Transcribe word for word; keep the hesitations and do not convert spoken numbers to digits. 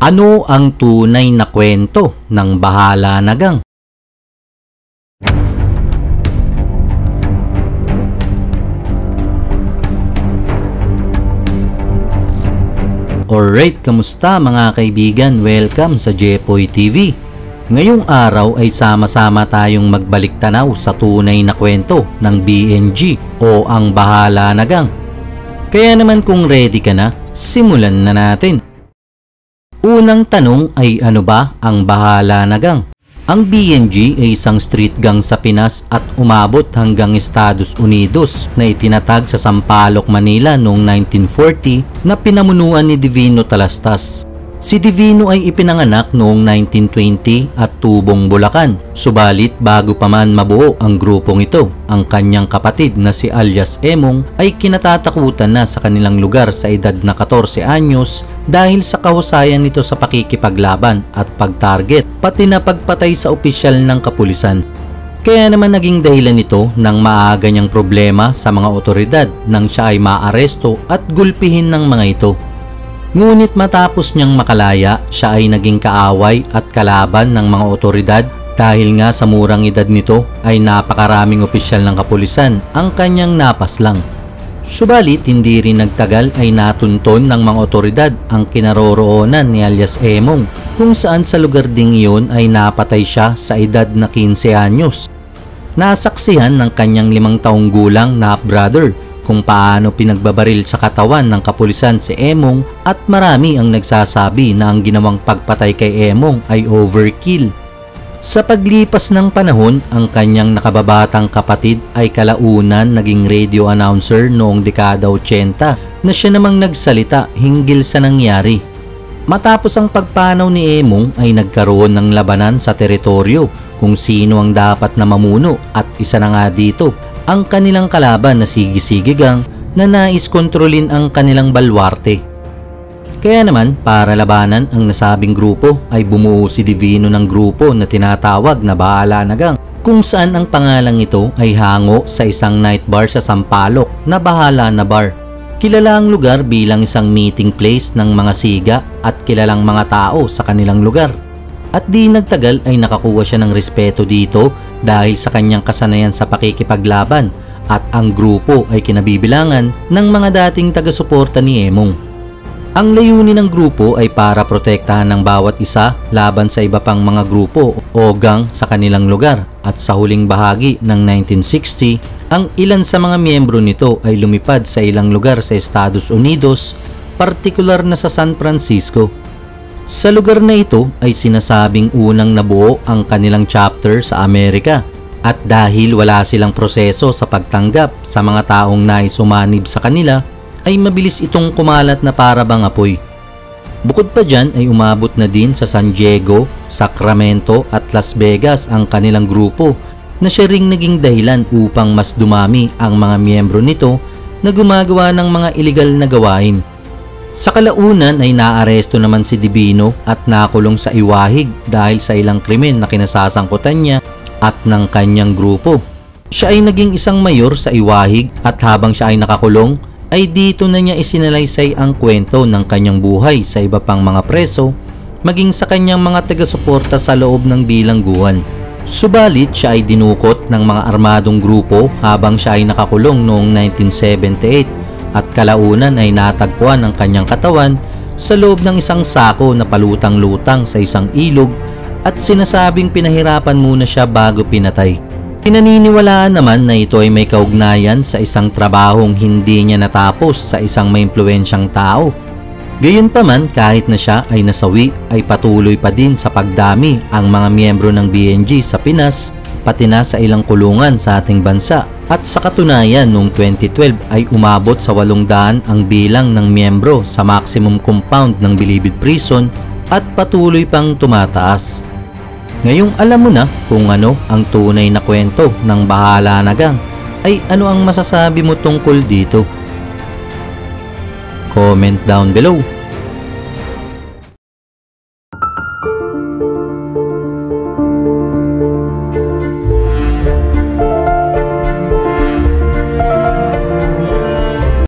Ano ang tunay na kwento ng Bahala Na Gang? Alright, kamusta mga kaibigan? Welcome sa Jepoy T V. Ngayong araw ay sama-sama tayong magbalik tanaw sa tunay na kwento ng B N G o ang Bahala Na Gang. Kaya naman kung ready ka na, simulan na natin. Unang tanong ay ano ba ang Bahala Na Gang? Ang B N G ay isang street gang sa Pinas at umabot hanggang Estados Unidos na itinatag sa Sampaloc, Manila noong nineteen forty na pinamunuan ni Divino Talastas. Si Divino ay ipinanganak noong nineteen twenty at Tubong, Bulacan. Subalit bago pa man mabuo ang grupong ito, ang kanyang kapatid na si Alias Emong ay kinatatakutan na sa kanilang lugar sa edad na fourteen anyos dahil sa kahusayan nito sa pakikipaglaban at pagtarget pati na pagpatay sa opisyal ng kapulisan. Kaya naman naging dahilan nito ng maaga niyang problema sa mga otoridad nang siya ay maaresto at gulpihin ng mga ito. Ngunit matapos niyang makalaya, siya ay naging kaaway at kalaban ng mga otoridad dahil nga sa murang edad nito ay napakaraming opisyal ng kapulisan ang kanyang napaslang. Subalit hindi rin nagtagal ay natunton ng mga otoridad ang kinaroroonan ni Alias Emong kung saan sa lugar ding iyon ay napatay siya sa edad na fifteen anyos. Nasaksihan ng kanyang limang taong gulang na brother kung paano pinagbabaril sa katawan ng kapulisan si Emong at marami ang nagsasabi na ang ginawang pagpatay kay Emong ay overkill. Sa paglipas ng panahon, ang kanyang nakababatang kapatid ay kalaunan naging radio announcer noong dekada eighty na siya namang nagsalita hinggil sa nangyari. Matapos ang pagpanaw ni Emong ay nagkaroon ng labanan sa teritoryo kung sino ang dapat na mamuno at isa na nga dito ang kanilang kalaban na Sige Sige Gang na nais kontrolin ang kanilang baluarte. Kaya naman para labanan ang nasabing grupo ay bumuo si Divino ng grupo na tinatawag na Bahala Na Gang kung saan ang pangalang ito ay hango sa isang night bar sa Sampaloc na Bahala Na Bar. Kilala ang lugar bilang isang meeting place ng mga siga at kilalang mga tao sa kanilang lugar. At di nagtagal ay nakakuha siya ng respeto dito dahil sa kanyang kasanayan sa pakikipaglaban at ang grupo ay kinabibilangan ng mga dating taga-suporta ni Emong. Ang layunin ng grupo ay para protektahan ng bawat isa laban sa iba pang mga grupo o gang sa kanilang lugar at sa huling bahagi ng nineteen sixty, ang ilan sa mga miyembro nito ay lumipad sa ilang lugar sa Estados Unidos, partikular na sa San Francisco. Sa lugar na ito ay sinasabing unang nabuo ang kanilang chapter sa Amerika at dahil wala silang proseso sa pagtanggap sa mga taong naisumanib sa kanila, ay mabilis itong kumalat na para bang apoy. Bukod pa dyan ay umabot na din sa San Diego, Sacramento at Las Vegas ang kanilang grupo na siya ring naging dahilan upang mas dumami ang mga miyembro nito na gumagawa ng mga iligal na gawain. Sa kalaunan ay naaresto naman si Divino at nakulong sa Iwahig dahil sa ilang krimen na kinasasangkutan niya at ng kanyang grupo. Siya ay naging isang mayor sa Iwahig at habang siya ay nakakulong, ay dito na niya isinalaysay ang kwento ng kanyang buhay sa iba pang mga preso maging sa kanyang mga taga-suporta sa loob ng bilangguan. Subalit siya ay dinukot ng mga armadong grupo habang siya ay nakakulong noong nineteen seventy-eight at kalaunan ay natagpuan ang kanyang katawan sa loob ng isang sako na palutang-lutang sa isang ilog at sinasabing pinahirapan muna siya bago pinatay. Pinaniniwalaan naman na ito ay may kaugnayan sa isang trabahong hindi niya natapos sa isang may impluwensyang tao. Gayunpaman kahit na siya ay nasawi ay patuloy pa din sa pagdami ang mga miyembro ng B N G sa Pinas pati na sa ilang kulungan sa ating bansa at sa katunayan noong twenty twelve ay umabot sa eight hundred ang bilang ng miyembro sa maximum compound ng Bilibid Prison at patuloy pang tumataas. Ngayong alam mo na kung ano ang tunay na kwento ng Bahala Na Gang, ay ano ang masasabi mo tungkol dito? Comment down below.